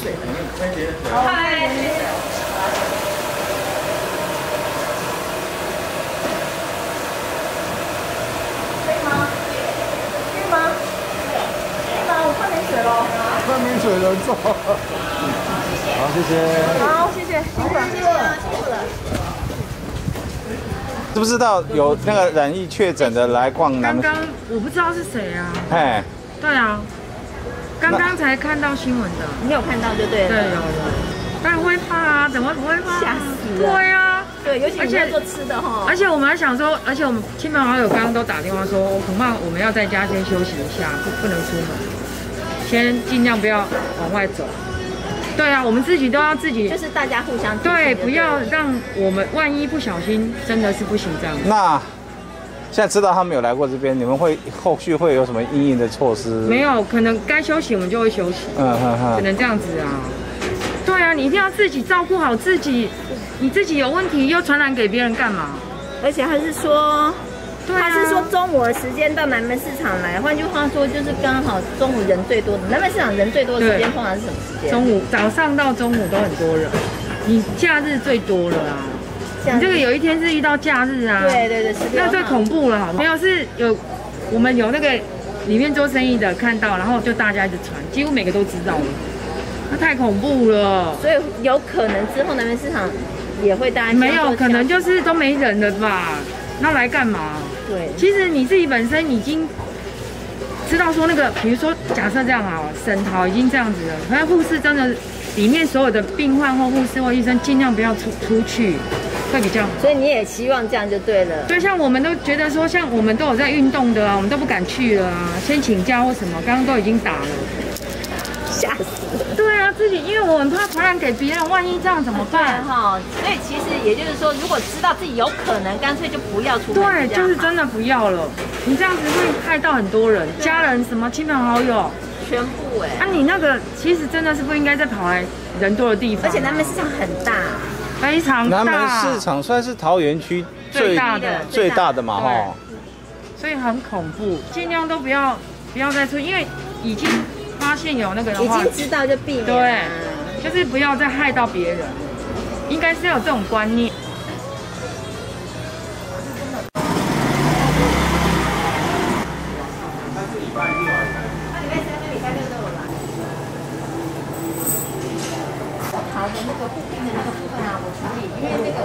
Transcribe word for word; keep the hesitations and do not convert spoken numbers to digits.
水的那个。嗨。可以吗？可以吗？可以吗？我快没水了。快没水了，走。好，谢谢。好，谢谢，辛苦了，辛苦了，辛苦了。 知不知道有那个染疫确诊的来逛南门？刚刚我不知道是谁啊。哎对啊，刚刚才看到新闻的。你有看到就对了。对，有的。当然会怕啊，怎么不会怕？吓死了。对啊，对，尤其你在做吃的哈。而且我们还想说，而且我们亲朋好友刚刚都打电话说，恐怕我们要在家先休息一下，不不能出门，先尽量不要往外走。 对啊，我们自己都要自己，就是大家互相对，不要让我们万一不小心真的是不行这样。那现在知道他们有来过这边，你们会后续会有什么因应的措施？没有，可能该休息我们就会休息，嗯哼哼，只能这样子啊。对啊，你一定要自己照顾好自己，你自己有问题又传染给别人干嘛？而且还是说。 他是说中午的时间到南门市场来，换句话说就是刚好中午人最多的。南门市场人最多的时间通常是什么时间？中午，早上到中午都很多人。你假日最多了啊！你这个有一天是遇到假日啊？对对对，那最恐怖了，好不好？没有是有，我们有那个里面做生意的看到，然后就大家一直传，几乎每个都知道了，那太恐怖了。所以有可能之后南门市场也会大家没有可能就是都没人了吧？那来干嘛？ 对，其实你自己本身已经知道说那个，比如说假设这样啊，沈桃已经这样子了，可是护士真的里面所有的病患或护士或医生尽量不要出出去，会比较好。所以你也希望这样就对了。对，像我们都觉得说，像我们都有在运动的啊，我们都不敢去了啊，先请假或什么，刚刚都已经打了，吓死了。对啊，自己因为我很怕传染给别人，万一这样怎么办？哈，所以其实。 也就是说，如果知道自己有可能，干脆就不要出门。对，就是真的不要了。你这样子会害到很多人，家人、什么亲朋好友，全部哎。啊，你那个其实真的是不应该再跑来人多的地方。而且南门市场很大，非常大。南门市场算是桃园区最大的、最大的嘛，哈。所以很恐怖，尽量都不要不要再出，因为已经发现有那个的话，已经知道就避免。对，就是不要再害到别人。 应该是有这种观念。那礼拜三跟礼拜六都有来。桃的那个护病的那个部分啊，我处理，因为那个我